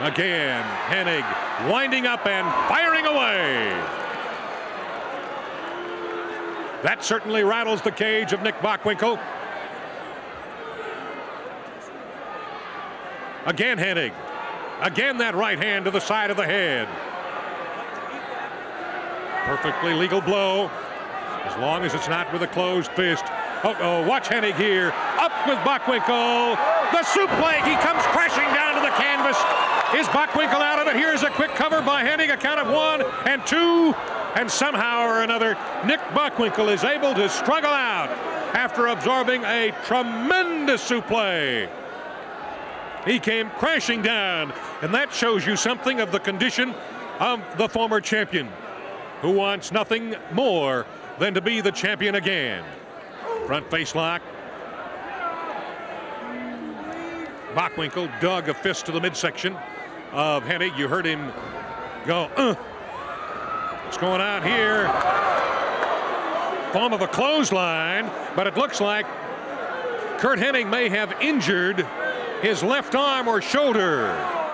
Again, Hennig winding up and firing away. That certainly rattles the cage of Nick Bockwinkel. Again, Hennig. Again, that right hand to the side of the head. Perfectly legal blow, as long as it's not with a closed fist. Uh-oh, watch Hennig here. Up with Bockwinkel. The suplex. He comes crashing down to the canvas. Is Bockwinkel out of it? Here's a quick cover by Hennig. A count of 1 and 2. And somehow or another, Nick Bockwinkel is able to struggle out after absorbing a tremendous suplex. He came crashing down, and that shows you something of the condition of the former champion, who wants nothing more than to be the champion again. Front face lock. Bockwinkel dug a fist to the midsection of Hennig. You heard him go, What's going on here? Form of a clothesline, but it looks like Kurt Hennig may have injured his left arm or shoulder.